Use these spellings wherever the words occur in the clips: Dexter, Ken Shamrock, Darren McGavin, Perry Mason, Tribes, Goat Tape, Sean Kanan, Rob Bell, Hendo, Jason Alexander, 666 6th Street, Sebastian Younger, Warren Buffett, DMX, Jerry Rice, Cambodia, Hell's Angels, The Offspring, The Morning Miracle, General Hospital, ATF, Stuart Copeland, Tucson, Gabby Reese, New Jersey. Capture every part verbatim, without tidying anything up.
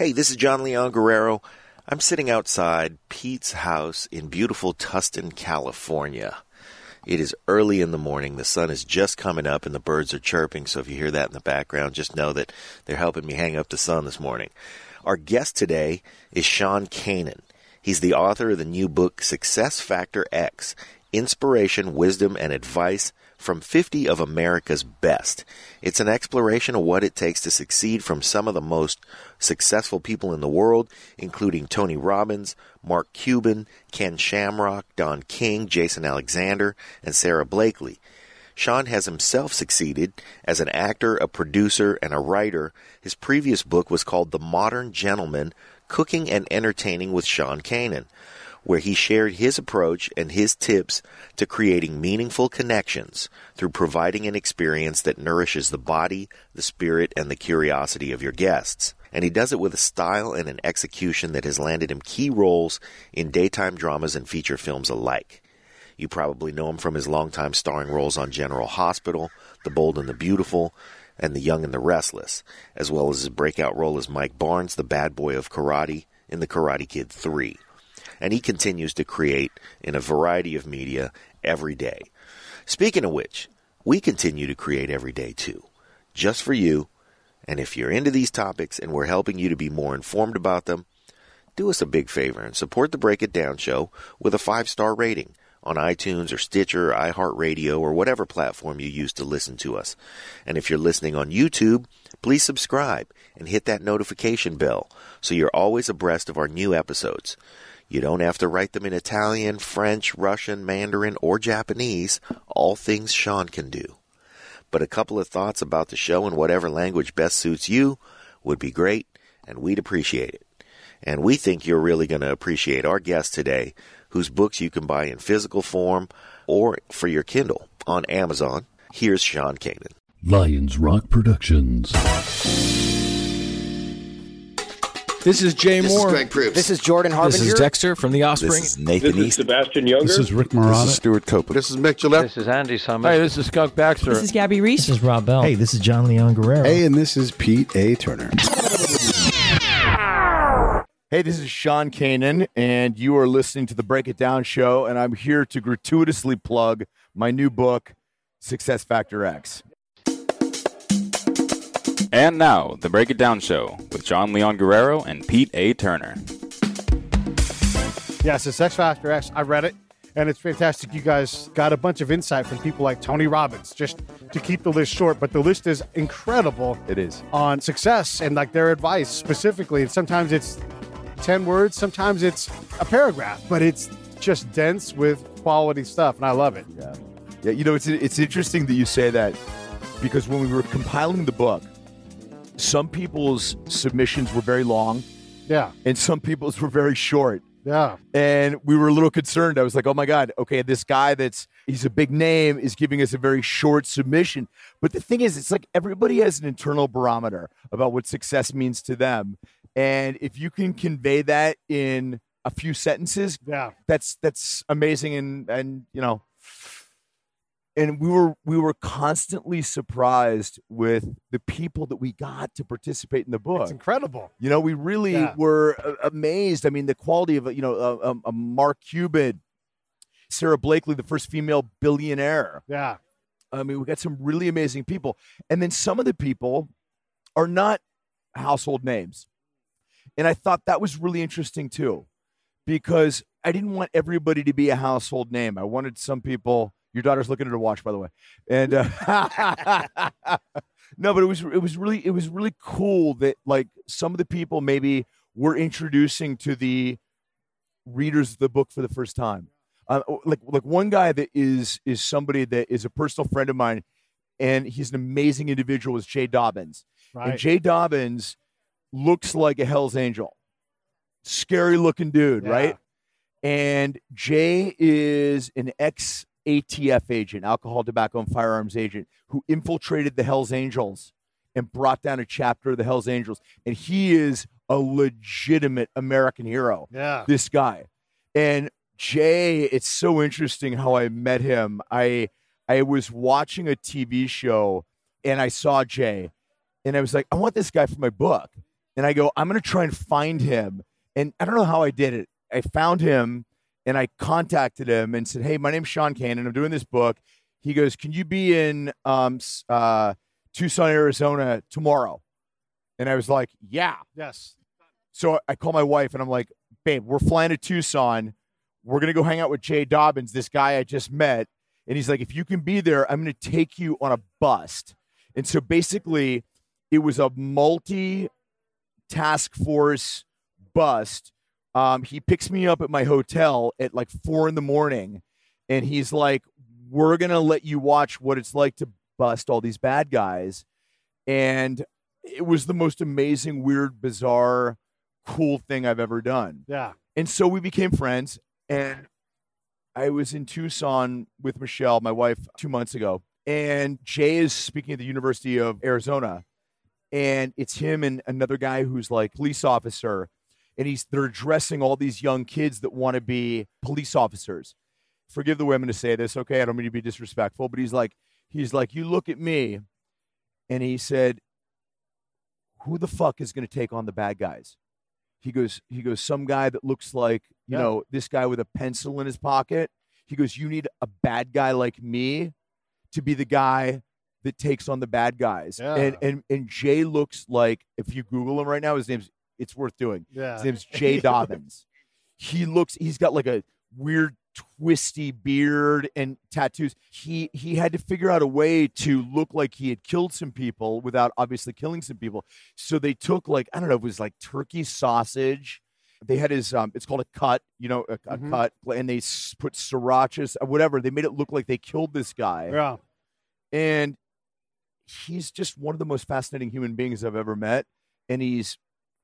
Hey, this is John Leon Guerrero. I'm sitting outside Pete's house in beautiful Tustin, California. It is early in the morning. The sun is just coming up and the birds are chirping. So if you hear that in the background, just know that they're helping me hang up the sun this morning. Our guest today is Sean Kanan. He's the author of the new book, Success Factor X, Inspiration, Wisdom, and Advice from fifty of America's Best. It's an exploration of what it takes to succeed from some of the most successful people in the world, including Tony Robbins, Mark Cuban, Ken Shamrock, Don King, Jason Alexander, and Sarah Blakely. Sean has himself succeeded as an actor, a producer, and a writer. His previous book was called The Modern Gentleman, Cooking and Entertaining with Sean Kanan, where he shared his approach and his tips to creating meaningful connections through providing an experience that nourishes the body, the spirit, and the curiosity of your guests. And he does it with a style and an execution that has landed him key roles in daytime dramas and feature films alike. You probably know him from his longtime starring roles on General Hospital, The Bold and the Beautiful, and The Young and the Restless, as well as his breakout role as Mike Barnes, the bad boy of karate, in The Karate Kid three. And he continues to create in a variety of media every day. Speaking of which, we continue to create every day too, just for you. And if you're into these topics and we're helping you to be more informed about them, do us a big favor and support the Break It Down show with a five-star rating on iTunes or Stitcher or iHeartRadio or whatever platform you use to listen to us. And if you're listening on YouTube, please subscribe and hit that notification bell so you're always abreast of our new episodes. You don't have to write them in Italian, French, Russian, Mandarin, or Japanese, all things Sean can do. But a couple of thoughts about the show in whatever language best suits you would be great, and we'd appreciate it. And we think you're really going to appreciate our guest today, whose books you can buy in physical form or for your Kindle on Amazon. Here's Sean Kanan. Lions Rock Productions. This is Jay this Moore. This is Greg Proops. This is Jordan Harbinger. This is Dexter from The Offspring. This is Nathan This East. Is Sebastian Younger. This is Rick Marotta. This is Stuart Copeland. This is Mick Gillette. This is Andy Summers. Hey, this is Skunk Baxter. This is Gabby Reese. This is Rob Bell. Hey, this is John Leon Guerrero. Hey, and this is Pete A. Turner. Hey, this is Sean Kanan, and you are listening to the Break It Down Show, and I'm here to gratuitously plug my new book, Success Factor X. And now, the Break It Down Show with John Leon Guerrero and Pete A. Turner. Yeah, Success Factor X. I read it, and it's fantastic. You guys got a bunch of insight from people like Tony Robbins, just to keep the list short. But the list is incredible. It is. On success and like their advice specifically. And sometimes it's ten words. Sometimes it's a paragraph. But it's just dense with quality stuff, and I love it. Yeah, yeah. You know, it's, it's interesting that you say that, because when we were compiling the book, some people's submissions were very long. Yeah. And some people's were very short. Yeah. And we were a little concerned. I was like, oh my God, okay, this guy that's, he's a big name, is giving us a very short submission. But the thing is, it's like everybody has an internal barometer about what success means to them. And if you can convey that in a few sentences, yeah, that's that's amazing. And, and you know, and we were we were constantly surprised with the people that we got to participate in the book. It's incredible. You know, we really yeah. were amazed. I mean, the quality of, you know, a, a Mark Cuban, Sarah Blakely, the first female billionaire. Yeah. I mean, we got some really amazing people. And then some of the people are not household names. And I thought that was really interesting, too, because I didn't want everybody to be a household name. I wanted some people... Your daughter's looking at her watch, by the way. And uh, no, but it was it was really it was really cool that like some of the people maybe were introducing to the readers of the book for the first time. Uh, like like one guy that is is somebody that is a personal friend of mine, and he's an amazing individual, is Jay Dobyns. Right. And Jay Dobyns looks like a Hell's Angel, scary looking dude, yeah. right? And Jay is an ex A T F agent, alcohol, tobacco, and firearms agent, who infiltrated the Hell's Angels and brought down a chapter of the Hell's Angels. And he is a legitimate American hero, yeah. this guy. And Jay, it's so interesting how I met him. I I was watching a T V show, and I saw Jay, and I was like, I want this guy for my book. And I go, I'm going to try and find him. And I don't know how I did it. I found him and I contacted him and said, hey, my name's Sean Kanan. I'm doing this book. He goes, can you be in um, uh, Tucson, Arizona tomorrow? And I was like, yeah. Yes. So I call my wife and I'm like, babe, we're flying to Tucson. We're going to go hang out with Jay Dobyns, this guy I just met. And he's like, if you can be there, I'm going to take you on a bust. And so basically it was a multi-task force bust. Um, he picks me up at my hotel at like four in the morning. And he's like, we're going to let you watch what it's like to bust all these bad guys. And it was the most amazing, weird, bizarre, cool thing I've ever done. Yeah. And so we became friends. And I was in Tucson with Michelle, my wife, two months ago. And Jay is speaking at the University of Arizona. And it's him and another guy who's like police officer. And he's they're addressing all these young kids that want to be police officers. Forgive the women to say this, okay? I don't mean to be disrespectful, but he's like, he's like, you look at me. And he said, who the fuck is going to take on the bad guys? He goes, he goes, some guy that looks like, you yeah. know, this guy with a pencil in his pocket. He goes, you need a bad guy like me to be the guy that takes on the bad guys. Yeah. And, and, and Jay looks like, if you Google him right now, his name's, it's worth doing. Yeah. His name's Jay Dobyns. He looks, he's got like a weird twisty beard and tattoos. He, he had to figure out a way to look like he had killed some people without obviously killing some people. So they took like, I don't know, it was like turkey sausage. They had his, um, it's called a cut, you know, a, a mm-hmm. cut, and they put srirachas, whatever. They made it look like they killed this guy. Yeah. And he's just one of the most fascinating human beings I've ever met. And he's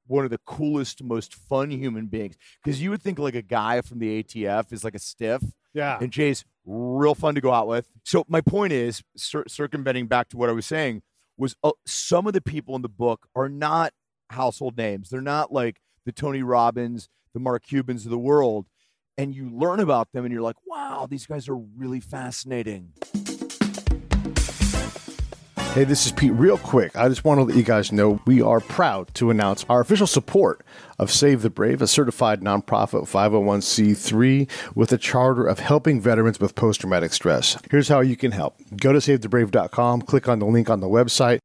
one of the coolest, most fun human beings. Because you would think like a guy from the A T F is like a stiff. Yeah. And Jay's real fun to go out with. So my point is, cir circumventing back to what I was saying, was uh, some of the people in the book are not household names. They're not like the Tony Robbins, the Mark Cubans of the world. And you learn about them and you're like, wow, these guys are really fascinating. Hey, this is Pete. Real quick, I just want to let you guys know we are proud to announce our official support of Save the Brave, a certified nonprofit five oh one c three with a charter of helping veterans with post-traumatic stress. Here's how you can help. Go to save the brave dot com, click on the link on the website,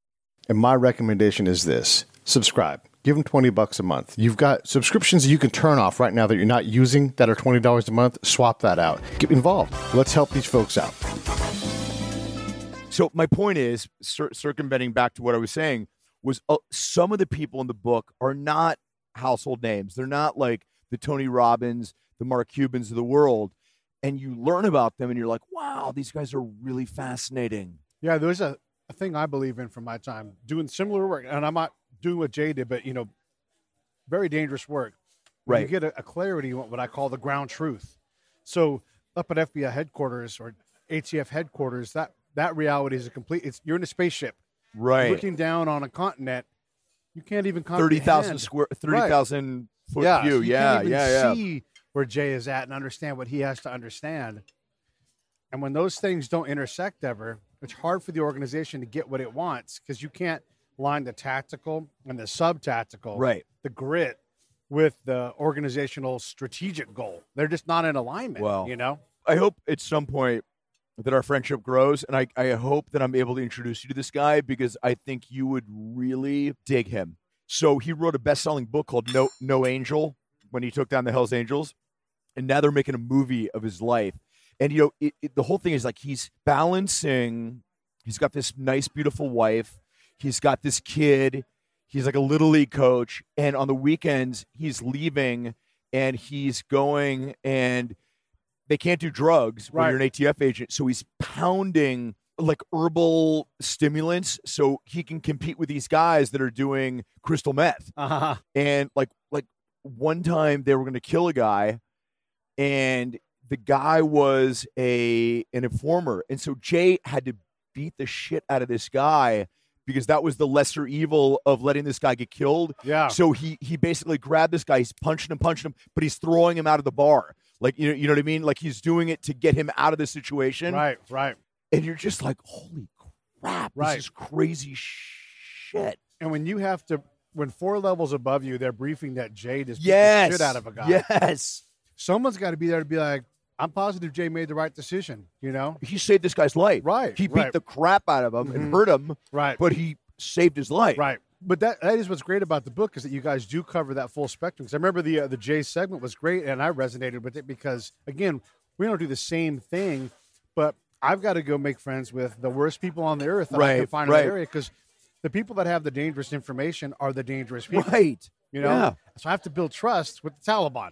and my recommendation is this. Subscribe. Give them twenty bucks a month. You've got subscriptions that you can turn off right now that you're not using that are twenty dollars a month. Swap that out. Get involved. Let's help these folks out. So my point is, cir circumventing back to what I was saying, was uh, some of the people in the book are not household names. They're not like the Tony Robbins, the Mark Cubans of the world. And you learn about them and you're like, wow, these guys are really fascinating. Yeah, there's a, a thing I believe in from my time, doing similar work. And I'm not doing what Jay did, but, you know, very dangerous work. Right. You get a, a clarity on what I call the ground truth. So up at F B I headquarters or A T F headquarters, that that reality is a complete, it's, you're in a spaceship. Right. You're looking down on a continent, you can't even comprehend. thirty thousand square, thirty thousand right. foot yeah. view. So you yeah, can't even yeah, see yeah. where Jay is at and understand what he has to understand. And when those things don't intersect ever, it's hard for the organization to get what it wants because you can't line the tactical and the sub-tactical, right. the grit with the organizational strategic goal. They're just not in alignment, well, you know? I hope at some point that our friendship grows, and I, I hope that I'm able to introduce you to this guy because I think you would really dig him. So he wrote a best-selling book called No, No Angel when he took down the Hell's Angels, and now they're making a movie of his life. And, you know, it, it, the whole thing is like he's balancing. He's got this nice, beautiful wife. He's got this kid. He's like a little league coach. And on the weekends, he's leaving, and he's going and they can't do drugs when right. you're an A T F agent. So he's pounding like herbal stimulants so he can compete with these guys that are doing crystal meth. Uh-huh. And like, like one time they were going to kill a guy, and the guy was a, an informer. And so Jay had to beat the shit out of this guy because that was the lesser evil of letting this guy get killed. Yeah. So he, he basically grabbed this guy. He's punching him, punching him, but he's throwing him out of the bar. Like, you know, you know what I mean? Like, he's doing it to get him out of the situation. Right, right. And you're just like, holy crap, right. this is crazy shit. And when you have to when four levels above you, they're briefing that Jay just yes. beat the shit out of a guy. Yes. Someone's got to be there to be like, I'm positive Jay made the right decision. You know, he saved this guy's life. Right. He beat right. the crap out of him mm-hmm. and hurt him. Right. But he saved his life. Right. But that, that is what's great about the book is that you guys do cover that full spectrum. Because I remember the uh, the Jay segment was great, and I resonated with it because, again, we don't do the same thing, but I've got to go make friends with the worst people on the earth that right, I can find right. in the area because the people that have the dangerous information are the dangerous people. Right. You know? Yeah. So I have to build trust with the Taliban.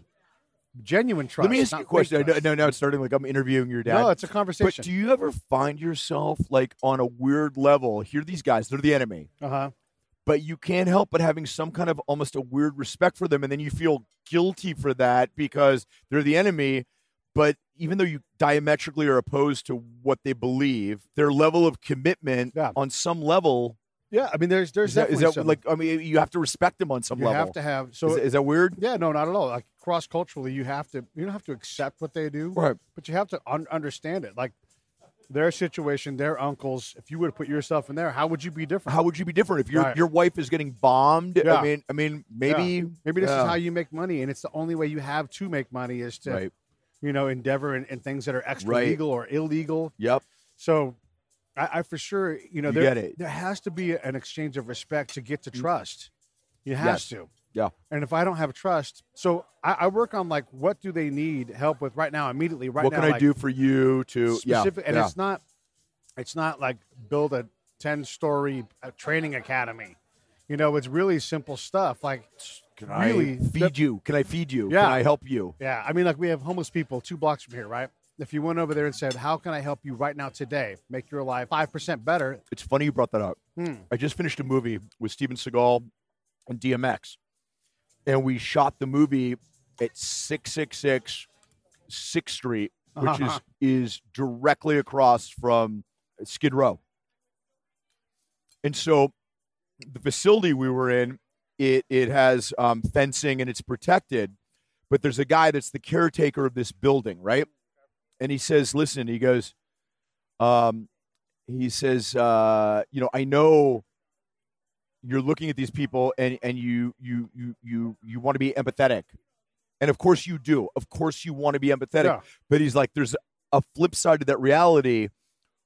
Genuine trust. Let me ask you a question. No, no, no, it's starting like I'm interviewing your dad. No, it's a conversation. But do you ever find yourself like on a weird level, here these guys, they're the enemy. Uh-huh. But you can't help but having some kind of almost a weird respect for them. And then you feel guilty for that because they're the enemy. But even though you diametrically are opposed to what they believe, their level of commitment yeah. on some level. Yeah. I mean, there's, there's, is that, is that like, I mean, you have to respect them on some you level. You have to have. So is, is that weird? Yeah, no, not at all. Like cross-culturally, you have to, you don't have to accept what they do, right? But you have to un understand it. Like, their situation, their uncles, if you would put yourself in there, how would you be different? How would you be different? If your right. your wife is getting bombed, yeah. I mean, I mean, maybe... Yeah. Maybe this yeah. is how you make money, and it's the only way you have to make money is to, right. you know, endeavor in, in things that are extra right. legal or illegal. Yep. So I, I for sure, you know, there, you get it. There has to be an exchange of respect to get to trust. You have yes. to. Yeah. And if I don't have trust, so I, I work on like, what do they need help with right now? Immediately, right what now. What can I like, do for you to specific? Yeah, and yeah. it's not, it's not like build a ten story uh, training academy. You know, it's really simple stuff. Like, can really, I feed you? Can I feed you? Yeah. Can I help you? Yeah. I mean, like we have homeless people two blocks from here, right? If you went over there and said, how can I help you right now today? Make your life five percent better. It's funny you brought that up. Hmm. I just finished a movie with Steven Seagal and D M X. And we shot the movie at six six six sixth Street, which uh-huh. is, is directly across from Skid Row. And so the facility we were in, it, it has um, fencing and it's protected. But there's a guy that's the caretaker of this building, right? And he says, listen, he goes, um, he says, uh, you know, I know... You're looking at these people and, and you, you, you, you, you want to be empathetic. And of course you do. Of course you want to be empathetic. Yeah. But he's like, there's a flip side to that reality,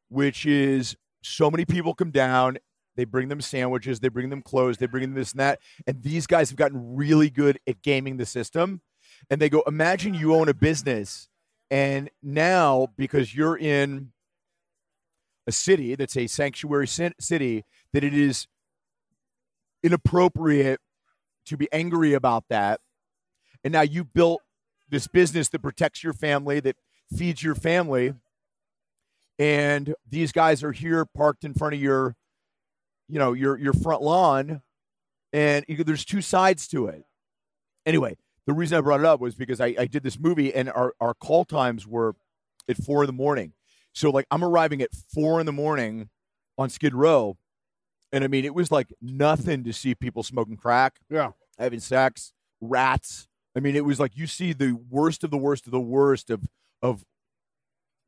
which is so many people come down, they bring them sandwiches, they bring them clothes, they bring them this and that. And these guys have gotten really good at gaming the system. And they go, imagine you own a business. And now, because you're in a city that's a sanctuary city, that it is inappropriate to be angry about that. And now you built this business that protects your family, that feeds your family. And these guys are here parked in front of your, you know, your, your front lawn. And you, there's two sides to it. Anyway, the reason I brought it up was because I, I did this movie and our, our call times were at four in the morning. So like I'm arriving at four in the morning on Skid Row. And I mean, it was like nothing to see people smoking crack, yeah, having sex, rats. I mean, it was like you see the worst of the worst of the worst of of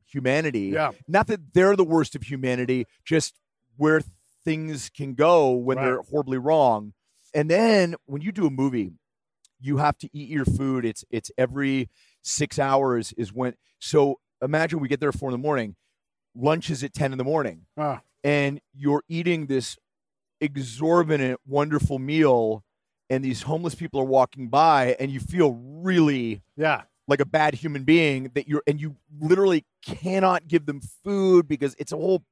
humanity. Yeah. Not that they're the worst of humanity, just where things can go when right. they're horribly wrong. And then when you do a movie, you have to eat your food. It's it's every six hours is when. So imagine we get there at four in the morning. Lunch is at ten in the morning, ah. and you're eating this exorbitant, wonderful meal, and these homeless people are walking by, and you feel really yeah like a bad human being that you're, and you literally cannot give them food because it's a whole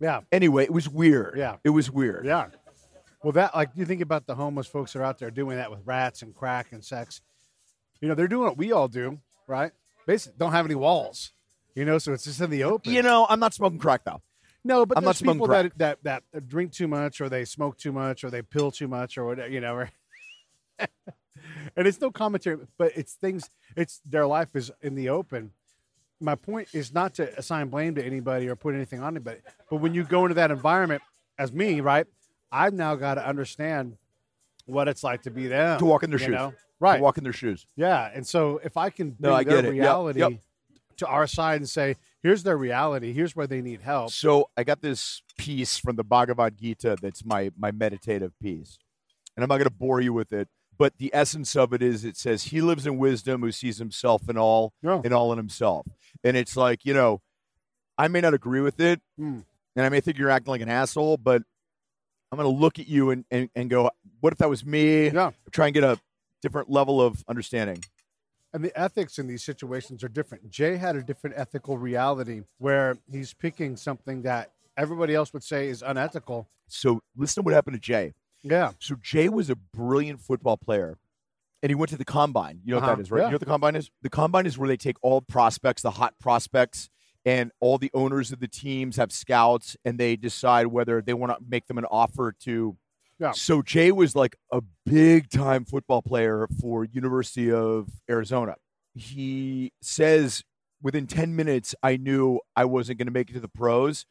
yeah anyway it was weird yeah it was weird yeah well that like you think about the homeless folks that are out there doing that with rats and crack and sex, you know, they're doing what we all do, right? Basically don't have any walls, you know, so it's just in the open. You know, I'm not smoking crack though. No, but I'm there's people that, that that drink too much, or they smoke too much, or they pill too much, or whatever, you know. Or and it's no commentary, but it's things. It's their life is in the open. My point is not to assign blame to anybody or put anything on anybody. But when you go into that environment, as me, right, I've now got to understand what it's like to be them, to walk in their shoes, know? Right? To walk in their shoes. Yeah, and so if I can bring no, I their get it. reality yep. Yep. to our side and say, here's their reality. Here's where they need help. So I got this piece from the Bhagavad Gita that's my, my meditative piece. and I'm not going to bore you with it, but the essence of it is, it says, he lives in wisdom who sees himself in all, yeah. and all in himself. And it's like, you know, I may not agree with it, mm. and I may think you're acting like an asshole, but I'm going to look at you and, and, and go, what if that was me? Yeah. Try and get a different level of understanding. And the ethics in these situations are different. Jay had a different ethical reality where he's picking something that everybody else would say is unethical. So listen to what happened to Jay. Yeah. So Jay was a brilliant football player, and he went to the combine. You know what uh-huh. that is, right? Yeah. You know what the combine is? The combine is where they take all prospects, the hot prospects, and all the owners of the teams have scouts, and they decide whether they want to make them an offer to. Yeah. So Jay was like a big-time football player for University of Arizona. He says, within ten minutes, I knew I wasn't going to make it to the pros.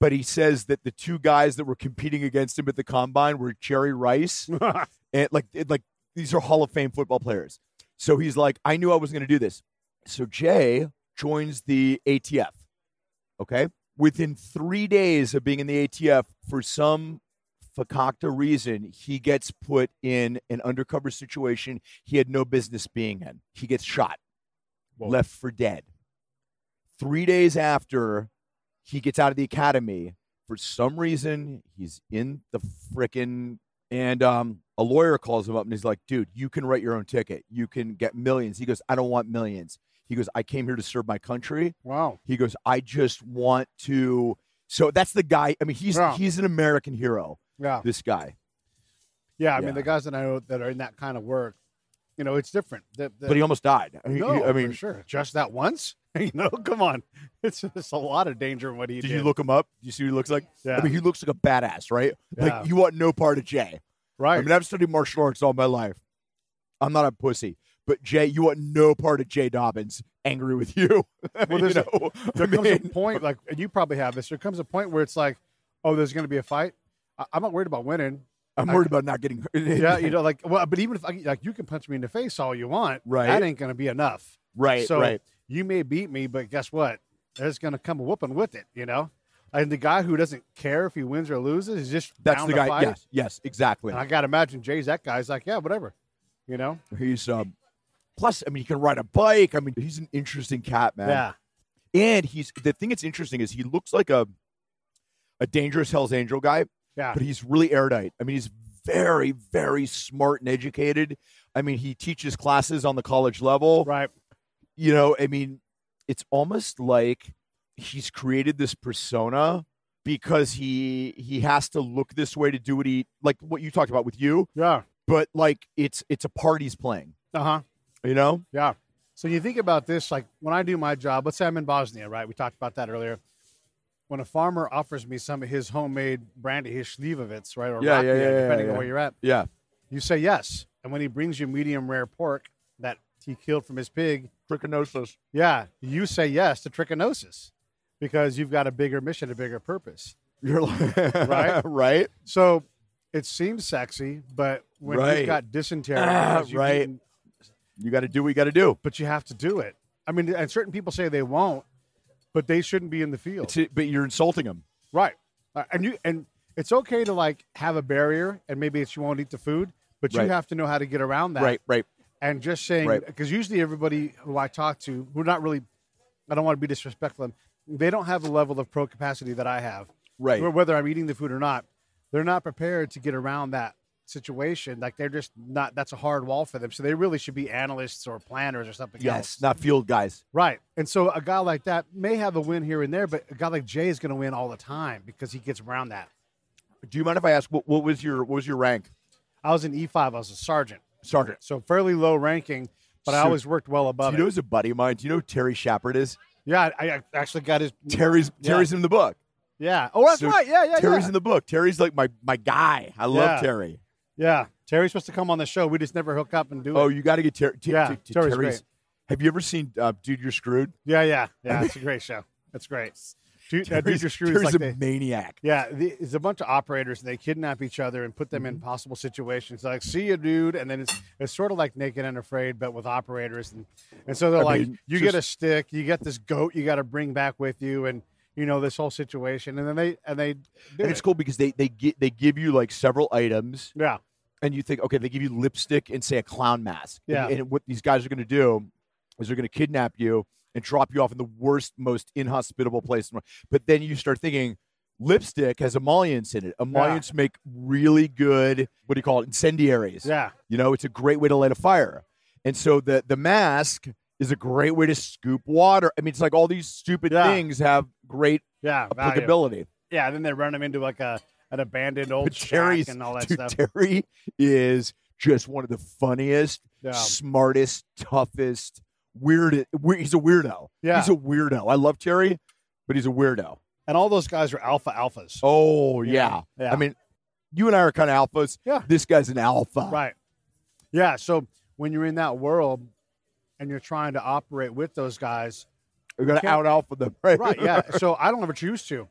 But he says that the two guys that were competing against him at the combine were Jerry Rice. and like, it, like these are Hall of Fame football players. So he's like, I knew I was going to do this. So Jay joins the A T F. Okay. Within three days of being in the A T F, for some fakakta reason, he gets put in an undercover situation he had no business being in. He gets shot, Whoa. left for dead. Three days after he gets out of the academy, for some reason, he's in the frickin', and um, a lawyer calls him up and he's like, dude, you can write your own ticket. You can get millions. He goes, I don't want millions. He goes, I came here to serve my country. Wow. He goes, I just want to. So that's the guy. I mean, he's yeah. he's an American hero. Yeah. This guy. Yeah. I yeah. mean, the guys that I know that are in that kind of work, you know, it's different. The, the, but he almost died. I mean, no, he, I mean for sure. Just that once? You know, come on. It's just a lot of danger in what he did. Did you look him up? Do you see what he looks like? Yeah. I mean, he looks like a badass, right? Yeah. Like, you want no part of Jay. Right. I mean, I've studied martial arts all my life. I'm not a pussy. But Jay, you want no part of Jay Dobyns angry with you. Well, there's you know, a, there I mean, comes a point, like, and you probably have this, there comes a point where it's like, oh, there's going to be a fight. I, I'm not worried about winning. I'm I, worried about not getting hurt. Yeah, you know, like, well, but even if, I, like, you can punch me in the face all you want. Right. That ain't going to be enough. Right, so right. You may beat me, but guess what? There's going to come a whooping with it, you know? And the guy who doesn't care if he wins or loses is just That's down the guy, fight. Yes, yes, exactly. And I got to imagine Jay's that guy. He's like, yeah, whatever, you know? He's, um. Plus, I mean, he can ride a bike. I mean, he's an interesting cat, man. Yeah. And he's the thing that's interesting is he looks like a a dangerous Hell's Angel guy. Yeah. But he's really erudite. I mean, he's very, very smart and educated. I mean, he teaches classes on the college level. Right. You know, I mean, it's almost like he's created this persona because he he has to look this way to do what he like what you talked about with you. Yeah. But like it's it's a part he's playing. Uh-huh. You know? Yeah. So you think about this, like when I do my job, let's say I'm in Bosnia, right? We talked about that earlier. When a farmer offers me some of his homemade brandy, his Slivovitz, right? Or yeah, rapia, yeah, yeah, depending yeah, yeah. on where you're at. Yeah. You say yes. And when he brings you medium rare pork that he killed from his pig. Trichinosis. Yeah. You say yes to trichinosis because you've got a bigger mission, a bigger purpose. You're like, right? Right. So it seems sexy, but when right. you've got dysentery. Ah, you right. You got to do what you got to do. But you have to do it. I mean, and certain people say they won't, but they shouldn't be in the field. It's, but you're insulting them. Right. Uh, and you and it's okay to, like, have a barrier, and maybe it's you won't eat the food, but you right. have to know how to get around that. Right, right. And just saying, because right. usually everybody who I talk to, who are not really, I don't want to be disrespectful, they don't have the level of pro capacity that I have. Right. Whether I'm eating the food or not, they're not prepared to get around that situation. Like, they're just not, that's a hard wall for them. So they really should be analysts or planners or something yes, else. Yes, not field guys. Right. And so a guy like that may have a win here and there, but a guy like Jay is going to win all the time because he gets around that. Do you mind if I ask, what, what was your what was your rank? I was an E five. I was a sergeant. Sergeant. So fairly low ranking, but so, I always worked well above do you know it. Who's a buddy of mine? Do you know who Terry Shepard is? Yeah, I, I actually got his... Terry's yeah. Terry's in the book. Yeah. Oh, that's so right. Yeah, yeah, Terry's yeah. in the book. Terry's like my, my guy. I love yeah. Terry. Yeah, Terry's supposed to come on the show. We just never hook up and do oh, it. Oh, you got to get Terry. Ter- yeah, ter- ter- Terry's, Terry's great. Have you ever seen uh, Dude You're Screwed? Yeah, yeah, yeah. It's a great show. That's great. Dude, uh, Dude You're Screwed Terry's is like a the, maniac. Yeah, the, it's a bunch of operators, and they kidnap each other and put them mm-hmm. in possible situations. Like, see you, dude, and then it's it's sort of like Naked and Afraid, but with operators, and and so they're I like, mean, you just, get a stick, you get this goat, you got to bring back with you, and you know, this whole situation. And then they and they and it. It's cool because they they get they give you like several items. Yeah. And you think, okay, they give you lipstick and say a clown mask. Yeah. And, and what these guys are going to do is they're going to kidnap you and drop you off in the worst, most inhospitable place. But then you start thinking, lipstick has emollients in it. Emollients yeah. make really good, what do you call it, incendiaries. Yeah. You know, it's a great way to light a fire. And so the, the mask is a great way to scoop water. I mean, it's like all these stupid yeah. things have great yeah, applicability. Value. Yeah, and then they run them into like a an abandoned old but shack and all that dude, stuff. Terry is just one of the funniest, yeah. smartest, toughest, weird. Weird he's a weirdo. Yeah. He's a weirdo. I love Terry, but he's a weirdo. And all those guys are alpha alphas. Oh, yeah. yeah. I mean, you and I are kind of alphas. Yeah. This guy's an alpha. Right. Yeah. So when you're in that world and you're trying to operate with those guys, you're going to out alpha them. Right. Right. Yeah. So I don't ever choose to.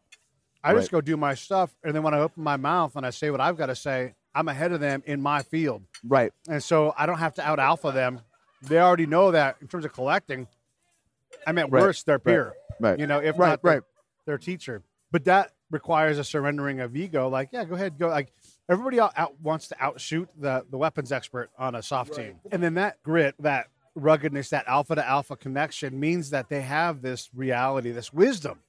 I right. just go do my stuff. And then when I open my mouth and I say what I've got to say, I'm ahead of them in my field. Right. And so I don't have to out alpha them. They already know that in terms of collecting. I'm at right. worst their peer. Right. right. You know, if right. not. Right. Their teacher. But that requires a surrendering of ego. Like, yeah, go ahead, go. Like, everybody out wants to outshoot the, the weapons expert on a soft right. team. And then that grit, that ruggedness, that alpha to alpha connection means that they have this reality, this wisdom,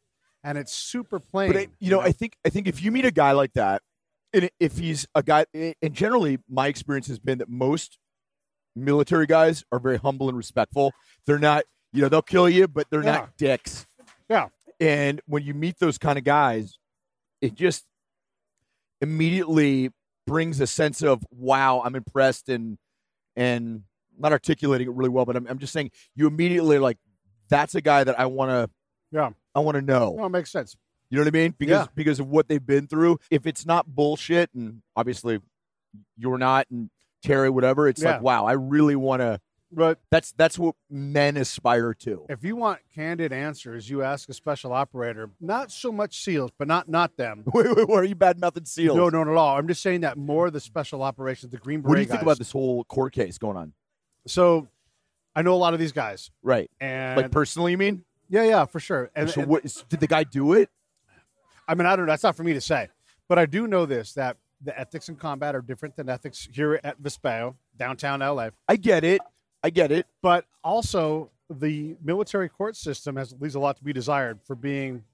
and it's super plain. But I, you, you know, know, I think I think if you meet a guy like that, and if he's a guy, and generally my experience has been that most military guys are very humble and respectful. They're not, you know, they'll kill you, but they're yeah. not dicks. Yeah. And when you meet those kind of guys, it just immediately brings a sense of, wow, I'm impressed, and and I'm not articulating it really well, but I'm, I'm just saying you immediately like, that's a guy that I want to, yeah, I want to know. No, it makes sense. You know what I mean? Because yeah. because of what they've been through. If it's not bullshit, and obviously you're not, and Terry, whatever, it's yeah. like, wow, I really want to. But that's that's what men aspire to. If you want candid answers, you ask a special operator. Not so much SEALs, but not not them. Wait, wait, wait, are you bad-mouthing SEALs? No, no, not at all. I'm just saying that more the special operations, the Green Beret guys. What do you guys. think about this whole court case going on? So, I know a lot of these guys, right? And like personally, you mean? Yeah, yeah, for sure. And so, and, what is, did the guy do it? I mean, I don't know. That's not for me to say, but I do know this: that the ethics in combat are different than ethics here at Vespayo, downtown L A. I get it. I get it. But also, the military court system has leaves a lot to be desired for being...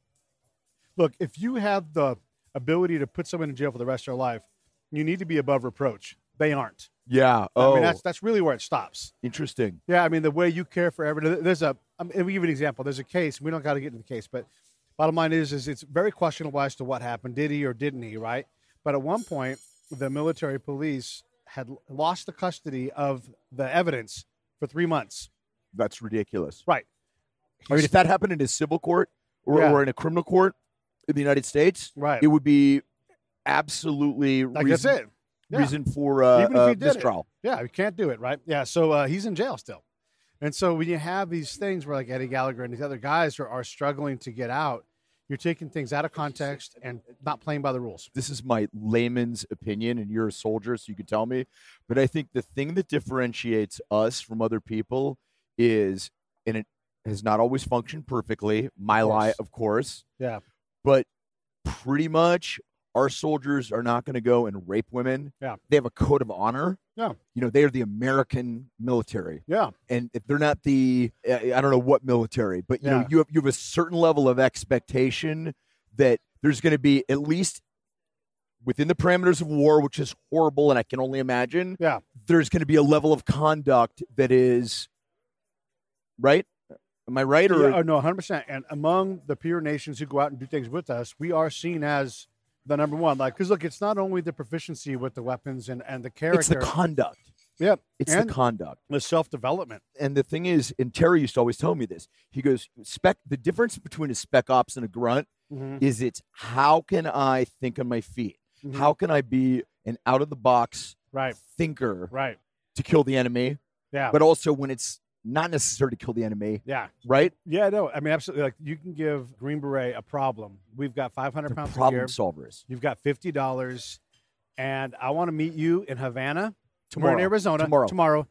Look, if you have the ability to put someone in jail for the rest of their life, you need to be above reproach. They aren't. Yeah. Oh. I mean, that's, that's really where it stops. Interesting. Yeah, I mean, the way you care for everyone... There's a... I mean, let me give you an example. There's a case. We don't got to get into the case, but bottom line is, is it's very questionable as to what happened. Did he or didn't he, right? But at one point, the military police had lost the custody of the evidence for three months. That's ridiculous. Right. I mean, if that happened in a civil court or, yeah. or in a criminal court in the United States, right. it would be absolutely like reason, that's it. Yeah. reason for uh, Even if he uh, did mistrial. It. Yeah, you can't do it, right? Yeah, so uh, he's in jail still. And so when you have these things where like Eddie Gallagher and these other guys are, are struggling to get out, you're taking things out of context and not playing by the rules. This is my layman's opinion, and you're a soldier, so you can tell me. But I think the thing that differentiates us from other people is, and it has not always functioned perfectly, my lie, of course. Yeah. But pretty much our soldiers are not going to go and rape women. Yeah. They have a code of honor. Yeah. You know, they are the American military. Yeah. And if they're not the, I don't know what military, but you yeah. know, you have, you have a certain level of expectation that there's going to be at least within the parameters of war, which is horrible. And I can only imagine yeah. there's going to be a level of conduct that is right. Am I right? Or yeah, no, one hundred percent. And among the peer nations who go out and do things with us, we are seen as the number one, like, because look, it's not only the proficiency with the weapons and, and the character. It's the conduct. Yeah. It's and the conduct. The self-development. And the thing is, and Terry used to always tell me this, he goes, spec. the difference between a spec ops and a grunt mm-hmm. is it's how can I think on my feet? Mm-hmm. How can I be an out-of-the-box right. thinker right. to kill the enemy? Yeah. But also when it's not necessary to kill the enemy. Yeah. Right? Yeah, no. I mean, absolutely. Like, you can give Green Beret a problem. We've got five hundred pounds of problem solvers. You've got fifty dollars. And I want to meet you in Havana. Tomorrow. We're in Arizona. Tomorrow. Tomorrow.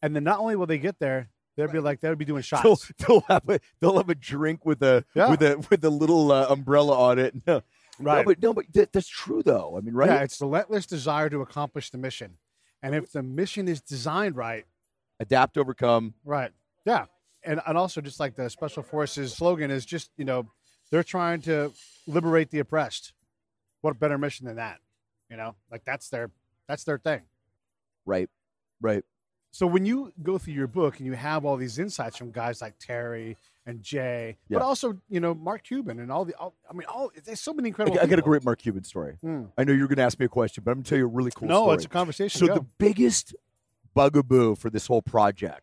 And then not only will they get there, They'd right. be like, they would be doing shots. They'll, they'll have a they'll have a drink with a yeah. with a with a little uh, umbrella on it. No, right? No, but no, but th that's true though. I mean, right? Yeah, it's relentless desire to accomplish the mission, and if the mission is designed right, adapt, overcome. Right. Yeah, and and also just like the Special Forces slogan is just you know they're trying to liberate the oppressed. What better mission than that? You know, like that's their that's their thing. Right. Right. So when you go through your book and you have all these insights from guys like Terry and Jay, yeah. but also, you know, Mark Cuban and all the, all, I mean, all there's so many incredible I, I got a great Mark Cuban story. Mm. I know you're going to ask me a question, but I'm going to tell you a really cool no, story. No, it's a conversation. So go. The biggest bugaboo for this whole project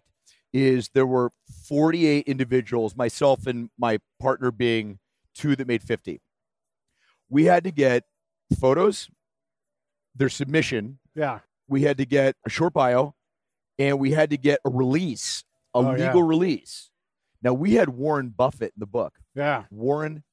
is there were forty-eight individuals, myself and my partner being two that made fifty. We had to get photos, their submission. Yeah. We had to get a short bio. And we had to get a release, a oh, legal yeah. release. Now, we had Warren Buffett in the book. Yeah. Warren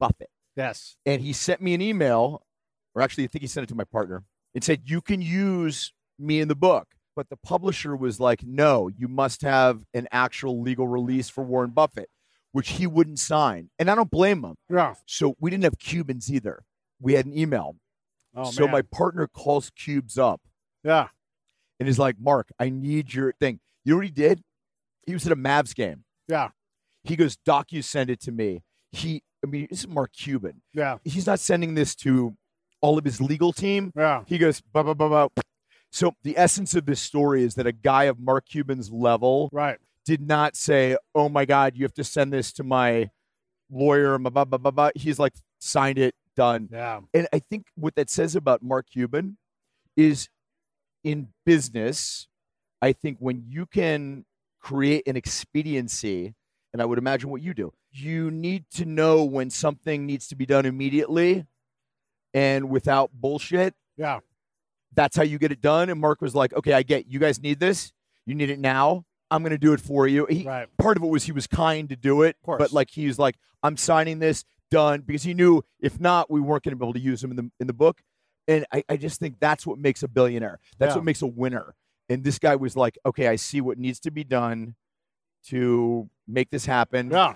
Buffett. Yes. And he sent me an email, or actually, I think he sent it to my partner. It said, you can use me in the book. But the publisher was like, no, you must have an actual legal release for Warren Buffett, which he wouldn't sign. And I don't blame him. Yeah. So we didn't have Cubans either. We had an email. Oh, so man. My partner calls Cubes up. Yeah. And he's like, Mark, I need your thing. You know what he did? He was at a Mavs game. Yeah. He goes, Doc, you send it to me. He, I mean, this is Mark Cuban. Yeah. He's not sending this to all of his legal team. Yeah. He goes, bah, bah, bah, bah. So the essence of this story is that a guy of Mark Cuban's level right. did not say, oh, my God, you have to send this to my lawyer. Bah, bah, bah, bah, bah. He's like, signed it, done. Yeah. And I think what that says about Mark Cuban is, in business, I think when you can create an expediency, and I would imagine what you do, you need to know when something needs to be done immediately and without bullshit. Yeah. That's how you get it done. And Mark was like, okay, I get you guys need this. You need it now. I'm going to do it for you. He, right. Part of it was he was kind to do it. Of course. But like he was like, I'm signing this, done. Because he knew if not, we weren't going to be able to use him in the, in the book. And I, I just think that's what makes a billionaire. That's yeah. what makes a winner. And this guy was like, okay, I see what needs to be done to make this happen. Yeah.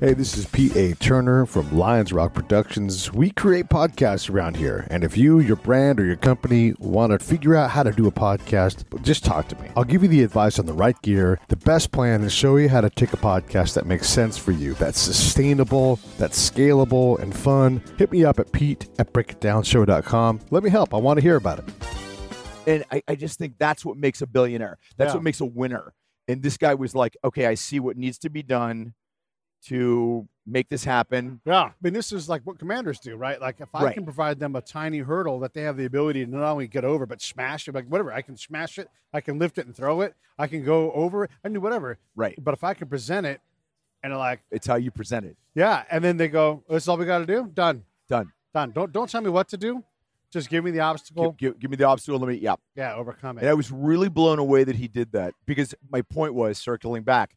Hey, this is Pete A. Turner from Lions Rock Productions. We create podcasts around here. And if you, your brand, or your company want to figure out how to do a podcast, just talk to me. I'll give you the advice on the right gear, the best plan, and show you how to take a podcast that makes sense for you, that's sustainable, that's scalable, and fun. Hit me up at Pete at break it down show dot com. Let me help. I want to hear about it. And I, I just think that's what makes a billionaire. That's yeah. what makes a winner. And this guy was like, okay, I see what needs to be done to make this happen. Yeah. I mean, this is like what commanders do, right? Like if I right. can provide them a tiny hurdle that they have the ability to not only get over, but smash it, like whatever, I can smash it. I can lift it and throw it. I can go over it. I can do whatever. Right. But if I can present it and like, it's how you present it. Yeah. And then they go, this is all we got to do. Done. Done. Done. Don't, don't tell me what to do. Just give me the obstacle. Give, give, give me the obstacle. Let me, yeah. Yeah. Overcome it. And I was really blown away that he did that because my point was circling back.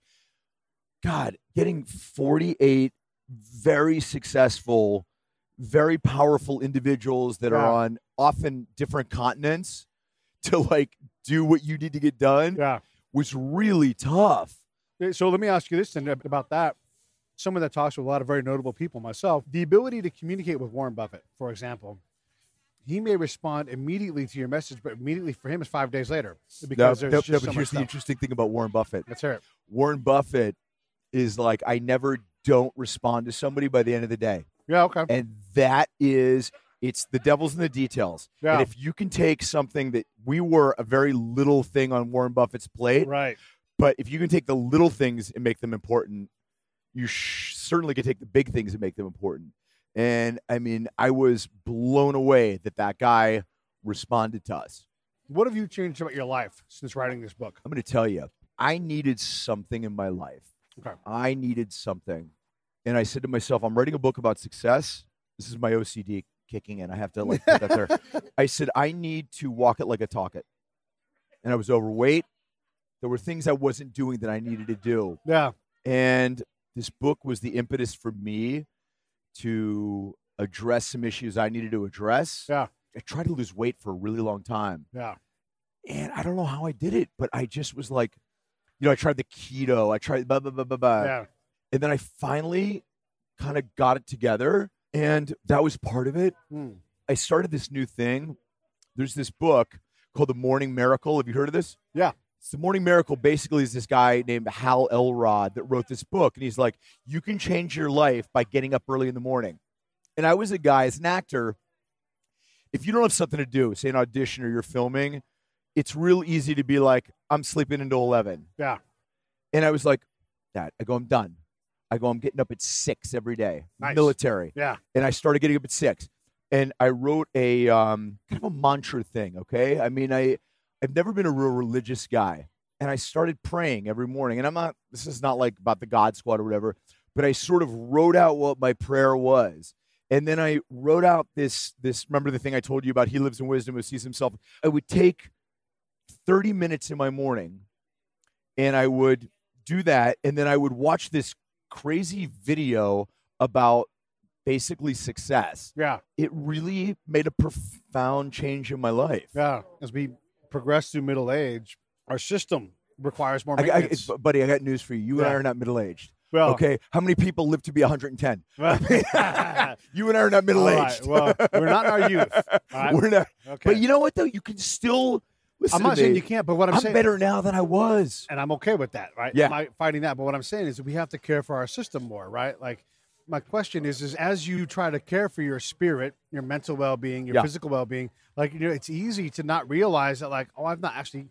God, getting forty-eight very successful, very powerful individuals that yeah. are on often different continents to like do what you need to get done yeah. was really tough. So let me ask you this thing about that. Someone that talks with a lot of very notable people, myself, the ability to communicate with Warren Buffett, for example, he may respond immediately to your message, but immediately for him is five days later. Because no, there's no, just no, but so here's the stuff. Interesting thing about Warren Buffett. Let's hear it. Warren Buffett is like, I never don't respond to somebody by the end of the day. Yeah, okay. And that is, it's the devil's in the details. Yeah. And if you can take something that we were a very little thing on Warren Buffett's plate, right? But if you can take the little things and make them important, you sh certainly can take the big things and make them important. And I mean, I was blown away that that guy responded to us. What have you changed about your life since writing this book? I'm going to tell you, I needed something in my life. Okay. I needed something. And I said to myself, I'm writing a book about success. This is my O C D kicking in. I have to like put that there. I said, I need to walk it like I talk it. And I was overweight. There were things I wasn't doing that I needed to do. Yeah. And this book was the impetus for me to address some issues I needed to address. Yeah. I tried to lose weight for a really long time. Yeah. And I don't know how I did it, but I just was like, you know, I tried the keto, I tried blah, blah, blah, blah, blah. Yeah. And then I finally kind of got it together. And that was part of it. Mm. I started this new thing. There's this book called The Morning Miracle. Have you heard of this? Yeah. It's The Morning Miracle basically is this guy named Hal Elrod that wrote this book. And he's like, you can change your life by getting up early in the morning. And I was a guy, as an actor, if you don't have something to do, say an audition or you're filming, it's real easy to be like, I'm sleeping until eleven. Yeah. And I was like, that. I go, I'm done. I go, I'm getting up at six every day. Nice. Military. Yeah. And I started getting up at six. And I wrote a um, kind of a mantra thing, okay? I mean, I, I've never been a real religious guy. And I started praying every morning. And I'm not, this is not like about the God Squad or whatever, but I sort of wrote out what my prayer was. And then I wrote out this, this, remember the thing I told you about, he lives in wisdom who sees himself. I would take thirty minutes in my morning and I would do that. And then I would watch this crazy video about basically success. Yeah. It really made a profound change in my life. Yeah. As we progress through middle age, our system requires more maintenance. I, I, buddy, I got news for you. You yeah. and I are not middle-aged. Well, okay, how many people live to be one hundred ten? Well, you and I are not middle-aged. Right, well, we're not in our youth. Right? We're not. Okay. But you know what, though? You can still listen I'm not to saying me. You can't, but what I'm, I'm saying. I'm better now than I was. And I'm okay with that, right? Yeah. I'm not fighting that. But what I'm saying is that we have to care for our system more, right? Like, my question is, is as you try to care for your spirit, your mental well-being, your yeah. physical well-being, like, you know, it's easy to not realize that, like, oh, I've not actually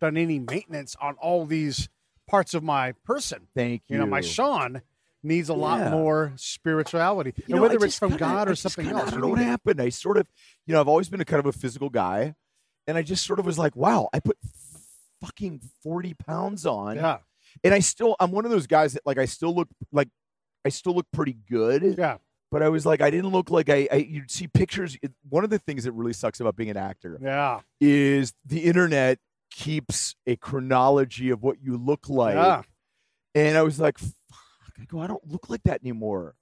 done any maintenance on all these parts of my person. Thank you. You know, my Sean needs a yeah. lot more spirituality. You and know, whether it's from kinda, God or something else. I don't know what happened. I sort of, you know, I've always been a kind of a physical guy. And I just sort of was like, wow, I put fucking forty pounds on. Yeah. And I still, I'm one of those guys that like, I still look like, I still look pretty good. Yeah. But I was like, I didn't look like I, I you'd see pictures. It, one of the things that really sucks about being an actor. Yeah. Is the internet keeps a chronology of what you look like. Yeah. And I was like, fuck, I go, I don't look like that anymore.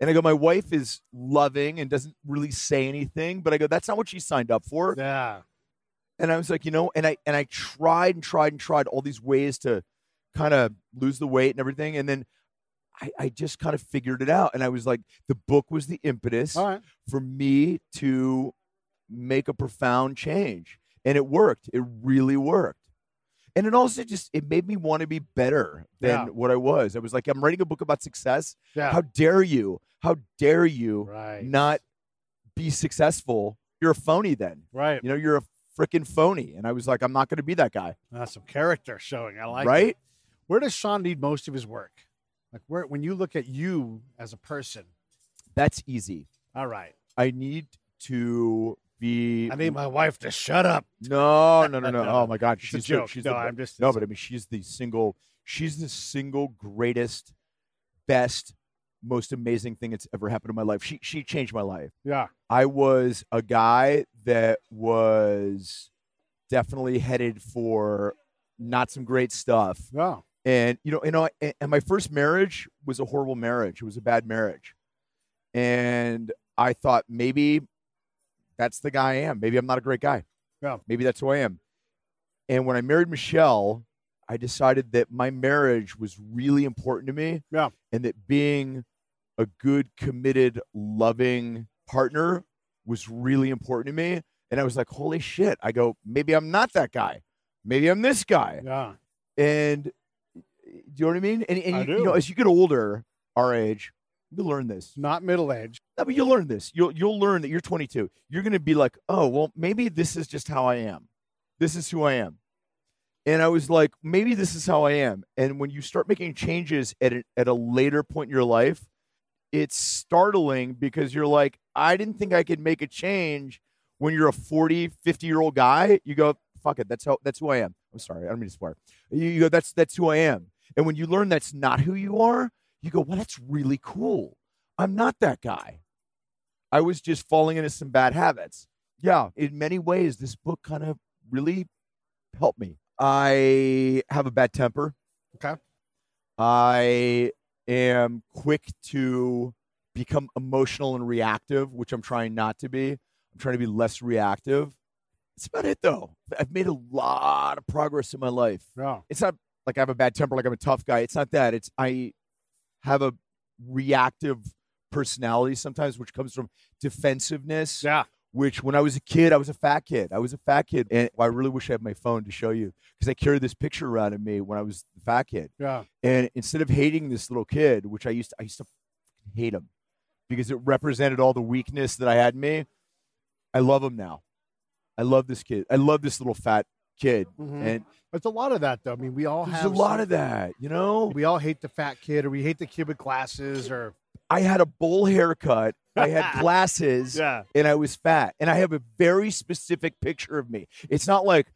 And I go, my wife is loving and doesn't really say anything, but I go, that's not what she signed up for. Yeah. And I was like, you know, and I, and I tried and tried and tried all these ways to kind of lose the weight and everything. And then I, I just kind of figured it out. And I was like, the book was the impetus all right. for me to make a profound change. And it worked. It really worked. And it also just, it made me want to be better than yeah. what I was. I was like, I'm writing a book about success. Yeah. How dare you? How dare you right. not be successful? You're a phony then. Right. You know, you're a freaking phony. And I was like, I'm not going to be that guy. That's some character showing. I like right? it. Where does Sean need most of his work? Like where, when you look at you as a person. That's easy. All right. I need to... Be, I need my wife to shut up. No, no, no, no. Oh my God, she's the, she's no, the, I'm just no, but I mean, she's the single, she's the single greatest, best, most amazing thing that's ever happened in my life. She she changed my life. Yeah, I was a guy that was definitely headed for not some great stuff. Yeah, and you know, you know, and, and my first marriage was a horrible marriage. It was a bad marriage, and I thought maybe. That's the guy I am. Maybe I'm not a great guy. Yeah. Maybe that's who I am. And when I married Michelle, I decided that my marriage was really important to me. Yeah. And that being a good, committed, loving partner was really important to me. And I was like, holy shit. I go, maybe I'm not that guy. Maybe I'm this guy. Yeah. And do you know what I mean? And, and I you, do. You know, as you get older, our age, you learn this. Not middle age. No, but you'll learn this. You'll you'll learn that you're twenty-two. You're going to be like, oh, well, maybe this is just how I am. This is who I am. And I was like, maybe this is how I am. And when you start making changes at a, at a later point in your life, it's startling because you're like, I didn't think I could make a change when you're a forty, fifty-year-old guy. You go, fuck it. That's how. That's who I am. I'm sorry. I don't mean to swear. You, you go, that's that's who I am. And when you learn that's not who you are, you go, well, that's really cool. I'm not that guy. I was just falling into some bad habits. Yeah, in many ways, this book kind of really helped me. I have a bad temper. Okay. I am quick to become emotional and reactive, which I'm trying not to be. I'm trying to be less reactive. That's about it, though. I've made a lot of progress in my life. Yeah. It's not like I have a bad temper, like I'm a tough guy. It's not that. It's I have a reactive personality sometimes, which comes from defensiveness. Yeah. Which when I was a kid, I was a fat kid. I was a fat kid. And I really wish I had my phone to show you, because I carried this picture around of me when I was the fat kid. Yeah. And instead of hating this little kid, which I used to, I used to hate him because it represented all the weakness that I had in me. I love him now. I love this kid. I love this little fat kid. Mm-hmm. And it's a lot of that, though. I mean, we all have a lot of that, you know? We all hate the fat kid, or we hate the kid with glasses, or... I had a bowl haircut. I had glasses, yeah. And I was fat. And I have a very specific picture of me. It's not like,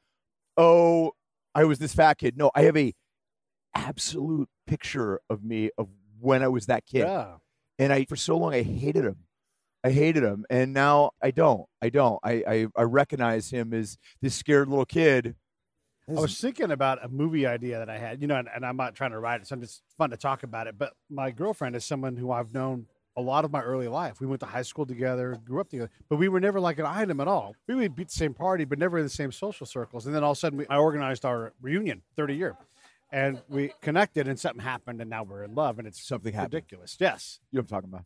oh, I was this fat kid. No, I have a absolute picture of me of when I was that kid. Yeah. And I, for so long, I hated him. I hated him. And now I don't. I don't. I, I, I recognize him as this scared little kid. I was thinking about a movie idea that I had, you know, and, and I'm not trying to write it, so it's fun to talk about it. But my girlfriend is someone who I've known a lot of my early life. We went to high school together, grew up together, but we were never like an item at all. We would be at the same party, but never in the same social circles. And then all of a sudden, we, I organized our reunion, thirty year, and we connected, and something happened, and now we're in love, and it's something ridiculous. Happened. Yes, you know what I'm talking about.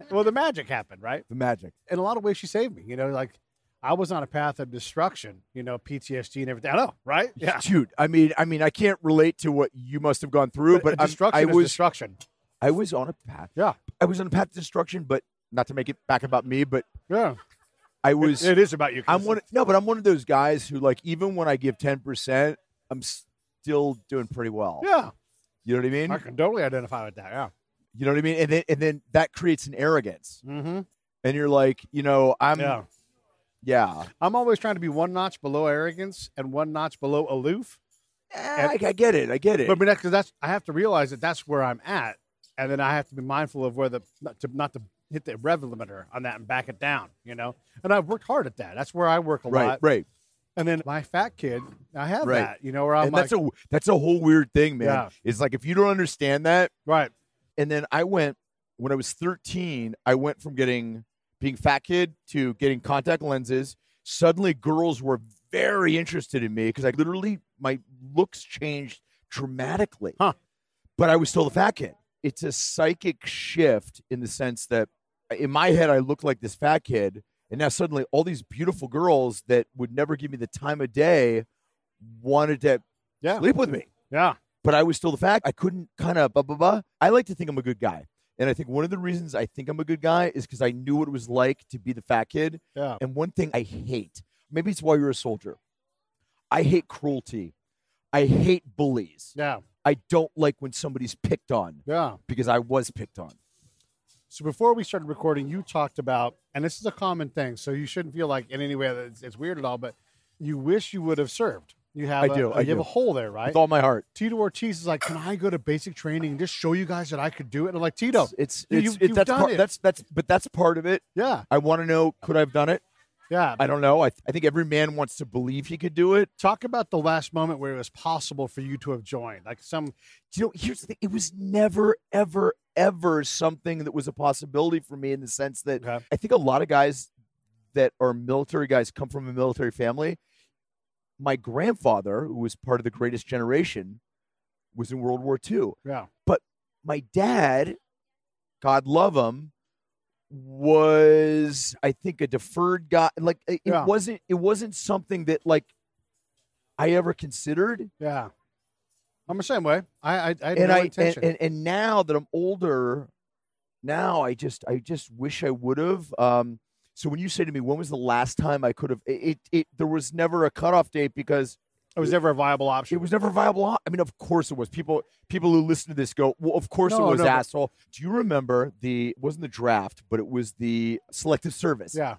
Yeah. Well, the magic happened, right? The magic. In a lot of ways, she saved me. You know, like. I was on a path of destruction, you know, P T S D and everything. I know, right? Yeah. Dude, I mean, I mean, I can't relate to what you must have gone through, but, but destruction I was destruction. I was on a path. Yeah. I was on a path to destruction, but not to make it back about me, but yeah, I was. It, it is about you. I'm one. No, but I'm one of those guys who, like, even when I give ten percent, I'm still doing pretty well. Yeah. You know what I mean? I can totally identify with that. Yeah. You know what I mean? And then, and then that creates an arrogance. Mm-hmm. And you're like, you know, I'm. Yeah. Yeah. I'm always trying to be one notch below arrogance and one notch below aloof. Yeah, and, I, I get it. I get it. But because that's, I have to realize that that's where I'm at. And then I have to be mindful of where the, not to, not to hit the rev limiter on that and back it down, you know? And I've worked hard at that. That's where I work a right, lot. Right, right. And then my fat kid, I have right. that, you know, where I'm and like. That's a, that's a whole weird thing, man. Yeah. It's like, if you don't understand that. Right. And then I went, when I was thirteen, I went from getting... being fat kid to getting contact lenses. Suddenly girls were very interested in me because I literally, my looks changed dramatically. Huh. But I was still the fat kid. It's a psychic shift in the sense that in my head, I looked like this fat kid. And now suddenly all these beautiful girls that would never give me the time of day wanted to yeah. sleep with me. Yeah. But I was still the fat. I couldn't kind of blah, blah, blah. I like to think I'm a good guy. And I think one of the reasons I think I'm a good guy is because I knew what it was like to be the fat kid. Yeah. And one thing I hate, maybe it's why you're a soldier. I hate cruelty. I hate bullies. Yeah. I don't like when somebody's picked on. Yeah. Because I was picked on. So before we started recording, you talked about, and this is a common thing, so you shouldn't feel like in any way that it's, it's weird at all, but you wish you would have served. You have I a, do. A, I you do. have a hole there, right? With all my heart. Tito Ortiz is like, can I go to basic training and just show you guys that I could do it? And I'm like, Tito, it's, it's, you, it's, you've that's done part, it. That's, that's, but that's part of it. Yeah. I want to know, could I have done it? Yeah. I don't know. I, th- I think every man wants to believe he could do it. Talk about the last moment where it was possible for you to have joined. Like some, you know, here's the thing. It was never, ever, ever something that was a possibility for me in the sense that okay. I think a lot of guys that are military guys come from a military family. My grandfather, who was part of the Greatest Generation, was in World War Two. Yeah. But my dad, God love him, was, I think, a deferred guy. Like it yeah. wasn't it wasn't something that like I ever considered. Yeah. I'm the same way. I I, I had and no I, intention. And, and and now that I'm older, now I just I just wish I would have. Um So when you say to me, when was the last time I could have, it, it, it there was never a cutoff date because it was never a viable option. It was never a viable option. I mean, of course it was. People people who listen to this go, well, of course no, it was, no, asshole. But- Do you remember the, it wasn't the draft, but it was the Selective Service. Yeah.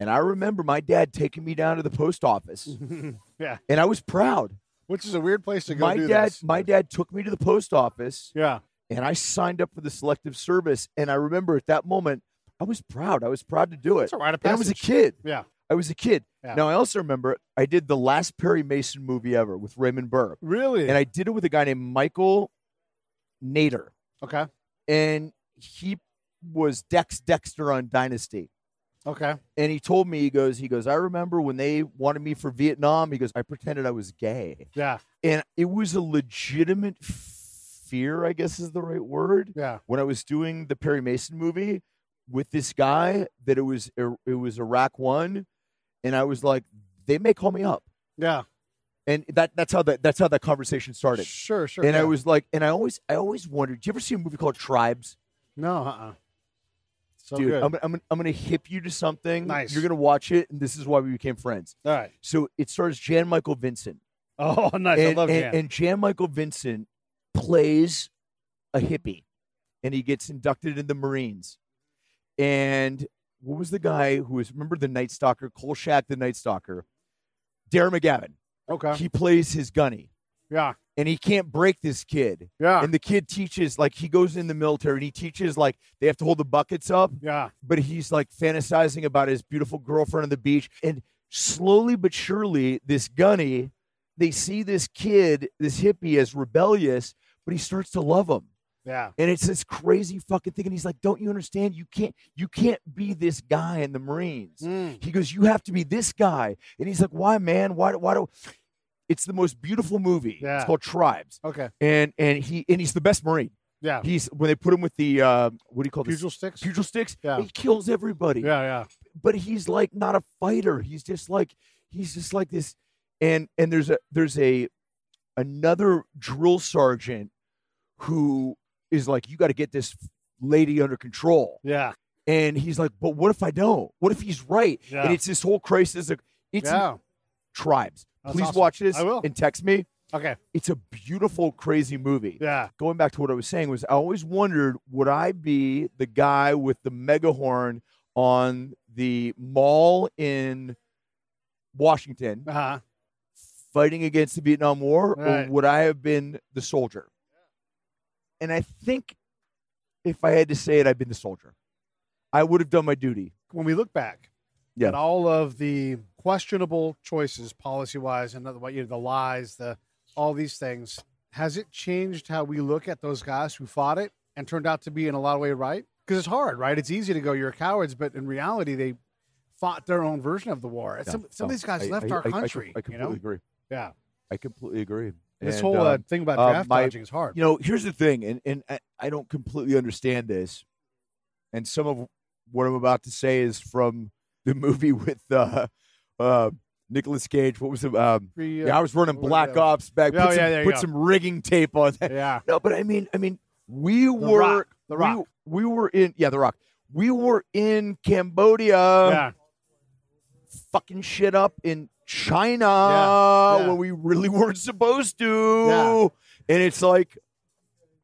And I remember my dad taking me down to the post office. Yeah. And I was proud. Which is a weird place to go my do dad, this. My dad took me to the post office. Yeah. And I signed up for the Selective Service. And I remember at that moment, I was proud. I was proud to do it. That's a rite of passage. And I was a kid. Yeah. I was a kid. Yeah. Now, I also remember I did the last Perry Mason movie ever with Raymond Burr. Really? And I did it with a guy named Michael Nader. Okay. And he was Dex Dexter on Dynasty. Okay. And he told me, he goes, he goes, I remember when they wanted me for Vietnam, he goes, I pretended I was gay. Yeah. And it was a legitimate fear, I guess is the right word. Yeah. When I was doing the Perry Mason movie with this guy, that it was, it was Iraq One. And I was like, they may call me up. Yeah. And that, that's how that, that's how that conversation started. Sure. Sure. And yeah. I was like, and I always, I always wondered, do you ever see a movie called Tribes? No. Uh-uh. So Dude, good. I'm, I'm, I'm going to hip you to something. Nice. You're going to watch it, and this is why we became friends. All right. So it stars Jan Michael Vincent. Oh, nice. And, I love and, Jan. And Jan Michael Vincent plays a hippie, and he gets inducted in the Marines. And what was the guy who was, remember the Night Stalker, Cole Shack, the Night Stalker? Darren McGavin. Okay. He plays his gunny. Yeah. And he can't break this kid. Yeah. And the kid teaches, like, he goes in the military and he teaches, like, they have to hold the buckets up. Yeah. But he's, like, fantasizing about his beautiful girlfriend on the beach. And slowly but surely, this gunny, they see this kid, this hippie, as rebellious, but he starts to love him. Yeah. And it's this crazy fucking thing. And he's like, don't you understand? You can't, you can't be this guy in the Marines. Mm. He goes, you have to be this guy. And he's like, why, man? Why, why do... It's the most beautiful movie. Yeah. It's called Tribes. Okay. And and he and he's the best Marine. Yeah. He's when they put him with the uh, what do you call this? Pugil sticks. Pugil sticks. Yeah. He kills everybody. Yeah, yeah. But he's like not a fighter. He's just like he's just like this. And and there's a there's a another drill sergeant who is like, you got to get this lady under control. Yeah. And he's like, but what if I don't? What if he's right? Yeah. And it's this whole crisis. Of, it's yeah. Tribes. That's Please awesome. watch this and text me. Okay. It's a beautiful, crazy movie. Yeah. Going back to what I was saying was I always wondered, would I be the guy with the megahorn on the mall in Washington uh-huh. fighting against the Vietnam War, right. or would I have been the soldier? Yeah. And I think if I had to say it, I'd been the soldier. I would have done my duty. When we look back yeah. at all of the questionable choices, policy-wise, and other, you know, the lies, the all these things. Has it changed how we look at those guys who fought it and turned out to be in a lot of ways right? Because it's hard, right? It's easy to go, you're cowards, but in reality, they fought their own version of the war. Yeah. Some, some oh, of these guys I, left I, our I, country. I, I, I completely you know? agree. Yeah, I completely agree. This and, whole uh, um, thing about draft uh, my, dodging is hard. You know, here's the thing, and and I, I don't completely understand this. And some of what I'm about to say is from the movie with. Uh, Uh, Nicolas Cage, what was it? Um, Free, uh, yeah, I was running Black yeah. Ops back. Put, oh, some, yeah, put some rigging tape on that. Yeah. No, but I mean, I mean, we the were rock. the rock. We, we were in yeah, the rock. We were in Cambodia, yeah. fucking shit up in China yeah. Yeah. where we really weren't supposed to. Yeah. And it's like,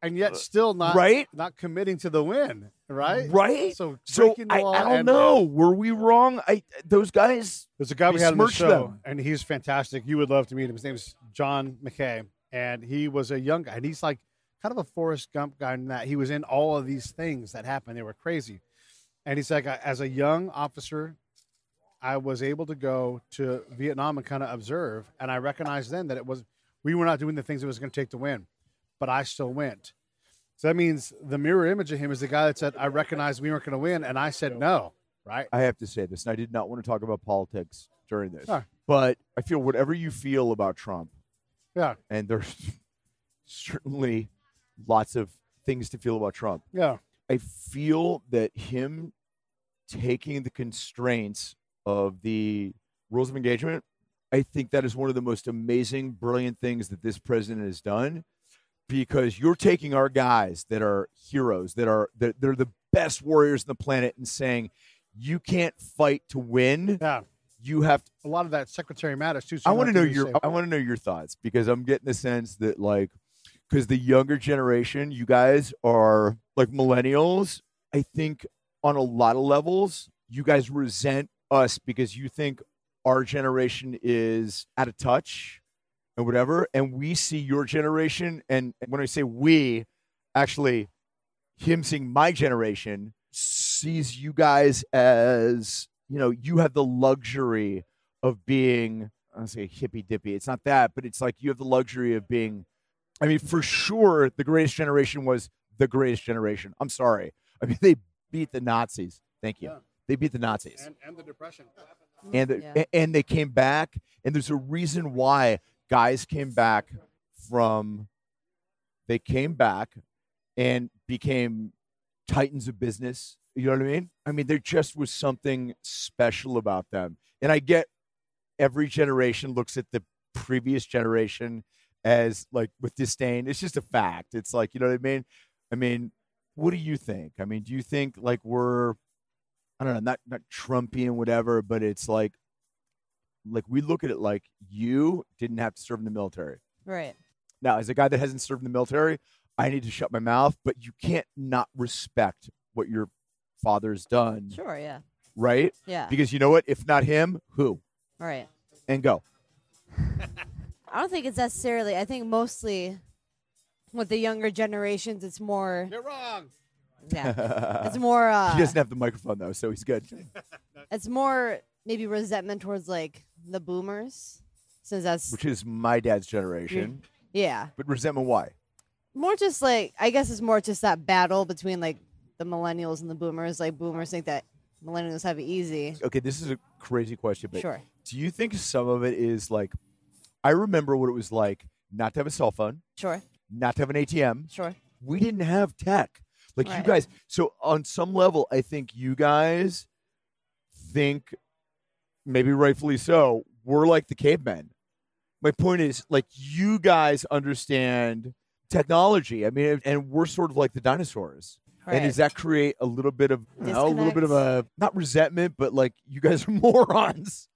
and yet still not right? not committing to the win. Right, right. So, so I, I don't know. It. Were we wrong? I those guys. There's a guy we had on the show, them. and he's fantastic. You would love to meet him. His name is John McKay, and he was a young guy, and he's like kind of a Forrest Gump guy in that he was in all of these things that happened. They were crazy, and he's like, as a young officer, I was able to go to Vietnam and kind of observe, and I recognized then that it was we were not doing the things it was going to take to win, but I still went. So that means the mirror image of him is the guy that said, I recognized we weren't going to win, and I said no, right? I have to say this, and I did not want to talk about politics during this, huh. but I feel whatever you feel about Trump, yeah, and there's certainly lots of things to feel about Trump. Yeah, I feel that him taking the constraints of the rules of engagement, I think that is one of the most amazing, brilliant things that this president has done. Because you're taking our guys that are heroes, that are that they're the best warriors on the planet, and saying you can't fight to win. Yeah, you have to. A lot of that Secretary Mattis too. So I want to know your safe. I want to know your thoughts, because I'm getting the sense that like because the younger generation, you guys are like millennials. I think on a lot of levels, you guys resent us because you think our generation is out of touch. And whatever, and we see your generation, and when I say we, actually, him seeing my generation sees you guys as, you know, you have the luxury of being, I don't say hippy dippy, it's not that, but it's like you have the luxury of being, I mean, for sure, the Greatest Generation was the Greatest Generation. I'm sorry. I mean, they beat the Nazis. Thank you. Yeah. They beat the Nazis. And, and the Depression. And, the, yeah. and they came back. And there's a reason why guys came back from, they came back and became titans of business. You know what I mean? I mean, there just was something special about them. And I get every generation looks at the previous generation as like with disdain. It's just a fact. It's like, you know what I mean? I mean, what do you think? I mean, do you think like we're, I don't know, not, not Trumpian, whatever, but it's like, like we look at it like you didn't have to serve in the military. Right. Now, as a guy that hasn't served in the military, I need to shut my mouth, but you can't not respect what your father's done. Sure, yeah. Right? Yeah. Because you know what? If not him, who? Right. And go. I don't think it's necessarily, I think mostly with the younger generations, it's more. You're wrong. Yeah. It's more. Uh, he doesn't have the microphone, though, so he's good. It's more maybe resentment towards like the boomers, since that's. Which is my dad's generation. Yeah. But resentment, why? More just like, I guess it's more just that battle between like the millennials and the boomers. Like boomers think that millennials have it easy. Okay, this is a crazy question, but sure. Do you think some of it is like, I remember what it was like not to have a cell phone. Sure. Not to have an A T M. Sure. We didn't have tech. Like right. You guys, so on some level, I think you guys think, maybe rightfully so, we're like the cavemen. My point is, like, you guys understand technology. I mean, and we're sort of like the dinosaurs. Right. And does that create a little bit of, you know, a little bit of a, not resentment, but like, you guys are morons.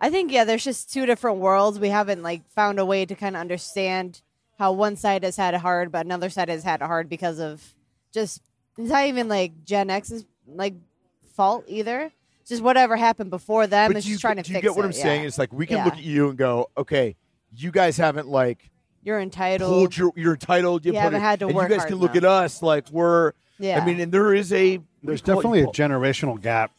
I think, yeah, there's just two different worlds. We haven't, like, found a way to kind of understand how one side has had it hard, but another side has had it hard because of just, it's not even, like, Gen X's, like, fault either. It's just whatever happened before them but is you, just trying to fix it. Do you get what it. I'm yeah. saying? It's like, we can yeah. look at you and go, okay, you guys haven't, like, You're entitled. Your, you're entitled. You, you haven't it, had to and work you guys hard can look enough. At us like we're, yeah. I mean, and there is a, there's definitely a generational gap.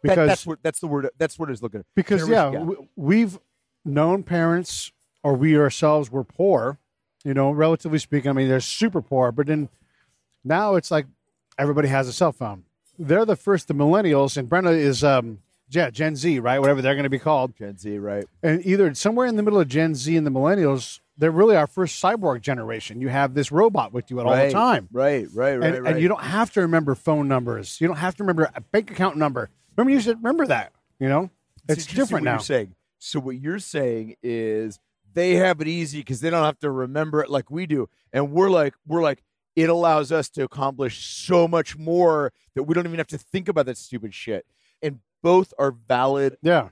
Because that, that's what that's the word that's what it's looking at. Because there yeah, we, we've known parents, or we ourselves were poor, you know, relatively speaking. I mean, they're super poor, but then now it's like everybody has a cell phone. They're the first, the millennials, and Brenda is um, yeah, Gen Z, right? Whatever they're going to be called, Gen Z, right? And either somewhere in the middle of Gen Z and the millennials, they're really our first cyborg generation. You have this robot with you at right, all the time, right? Right, right, and, right. And you don't have to remember phone numbers. You don't have to remember a bank account number. Remember, you should remember that, you know? It's so different now. You're saying. So what you're saying is they have it easy because they don't have to remember it like we do. And we're like, we're like, it allows us to accomplish so much more that we don't even have to think about that stupid shit. And both are valid. Yeah.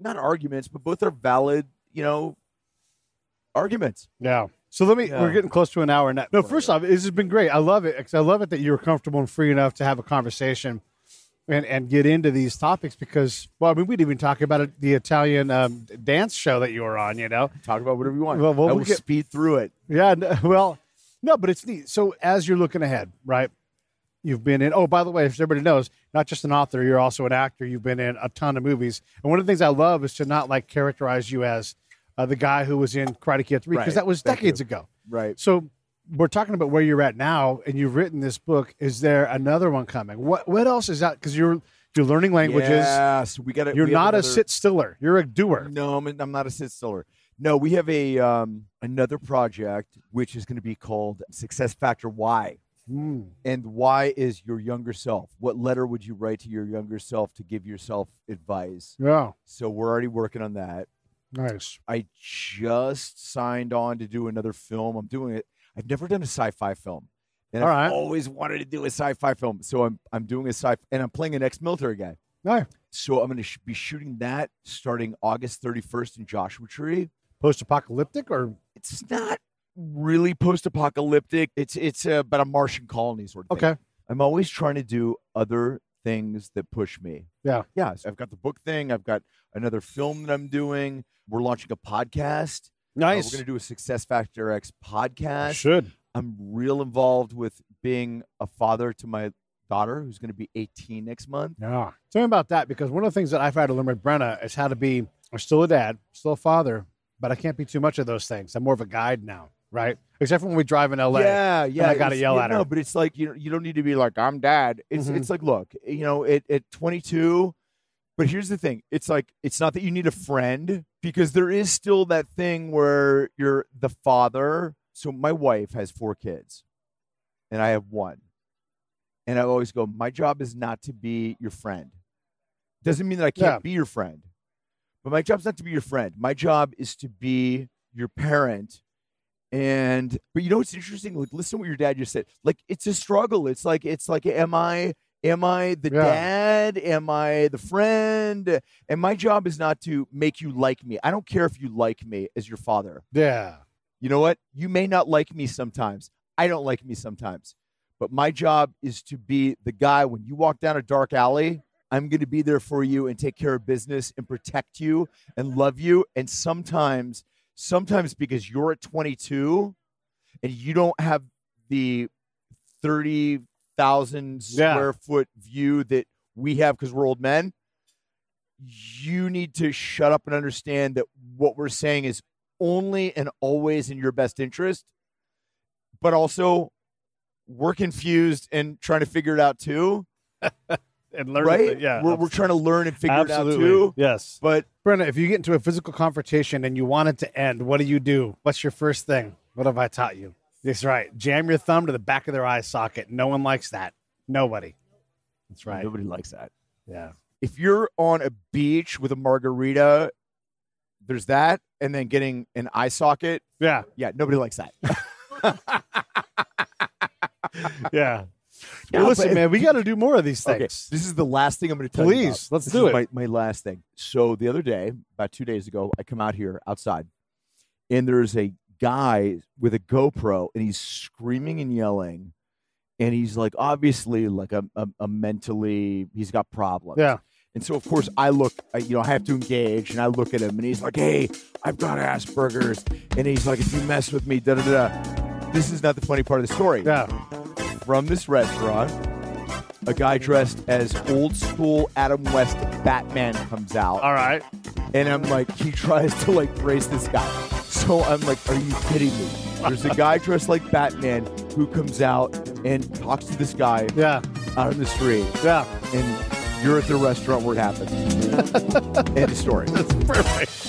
Not arguments, but both are valid, you know, arguments. Yeah. So let me, yeah. we're getting close to an hour. And that, no, first off, this has been great. I love it. I love it that you were comfortable and free enough to have a conversation. And, and get into these topics because, well, I mean, we'd even talk about it, the Italian um, dance show that you were on, you know? Talk about whatever you want. Well, well, I will we get, speed through it. Yeah, no, well, no, but it's neat. So as you're looking ahead, right, you've been in, oh, by the way, if everybody knows, not just an author, you're also an actor. You've been in a ton of movies. And one of the things I love is to not, like, characterize you as uh, the guy who was in Karate Kid three, because right. that was Thank decades you. ago. Right. So we're talking about where you're at now, and you've written this book. Is there another one coming? What what else is out? Because you're you're learning languages. Yes, we got. You're we not another... a sit stiller. You're a doer. No, I'm, I'm not a sit stiller. No, we have a um, another project which is going to be called Success Factor Y, mm. and Y is your younger self. What letter would you write to your younger self to give yourself advice? Yeah. So we're already working on that. Nice. I just signed on to do another film. I'm doing it. I've never done a sci-fi film, and All I've right. always wanted to do a sci-fi film. So I'm I'm doing a sci-fi, and I'm playing an ex-military guy. Right. So I'm going to sh- be shooting that starting August thirty-first in Joshua Tree. Post-apocalyptic, or it's not really post-apocalyptic. It's it's uh, about a Martian colony sort of thing. Okay. I'm always trying to do other things that push me. Yeah. Yeah. So I've got the book thing. I've got another film that I'm doing. We're launching a podcast. Nice. Uh, we're going to do a Success Factor X podcast. I should. I'm real involved with being a father to my daughter, who's going to be eighteen next month. Yeah. Tell me about that, because one of the things that I've had to learn with Brenna is how to be, I'm still a dad, still a father, but I can't be too much of those things. I'm more of a guide now. right? Except for when we drive in L A. Yeah, yeah. I got to yell yeah, at her. No, but it's like, you know, you don't need to be like, I'm dad. It's mm-hmm. it's like, look, you know, at, at twenty-two, but here's the thing. It's like, it's not that you need a friend, because there is still that thing where you're the father. So my wife has four kids and I have one. And I always go, my job is not to be your friend. Doesn't mean that I can't yeah. be your friend. But my job's not to be your friend. My job is to be your parent. And, but you know, what's interesting. Like, listen to what your dad just said. Like, it's a struggle. It's like, it's like, am I, am I the yeah. dad? Am I the friend? And my job is not to make you like me. I don't care if you like me as your father. Yeah. You know what? You may not like me sometimes. I don't like me sometimes, but my job is to be the guy. When you walk down a dark alley, I'm going to be there for you and take care of business and protect you and love you. And sometimes, sometimes because you're at twenty-two and you don't have the thirty thousand square yeah. foot view that we have because we're old men, you need to shut up and understand that what we're saying is only and always in your best interest. But also, we're confused and trying to figure it out too. And learn, right? Yeah, we're, we're trying to learn and figure absolutely. It out too. Yes, but Brenna, if you get into a physical confrontation and you want it to end, what do you do? What's your first thing? What have I taught you? That's right. Jam your thumb to the back of their eye socket. No one likes that. Nobody. That's right. Nobody likes that. Yeah. If you're on a beach with a margarita, there's that, and then getting an eye socket. Yeah. Yeah. Nobody likes that. Yeah. Yeah, well, listen, but, man, we got to do more of these things. Okay, this is the last thing I'm going to tell Please, you Please, let's this do is it. My, my last thing. So the other day, about two days ago, I come out here outside, and there's a guy with a GoPro, and he's screaming and yelling, and he's like, obviously, like a, a, a mentally, he's got problems. Yeah. And so, of course, I look, I, you know, I have to engage, and I look at him, and he's like, hey, I've got Asperger's. And he's like, if you mess with me, da-da-da. This is not the funny part of the story. Yeah. From this restaurant, a guy dressed as old school Adam West Batman comes out. All right. And I'm like, he tries to like brace this guy. So I'm like, are you kidding me? There's a guy dressed like Batman who comes out and talks to this guy yeah. out on the street. Yeah. And you're at the restaurant where it happens. End of story. That's perfect.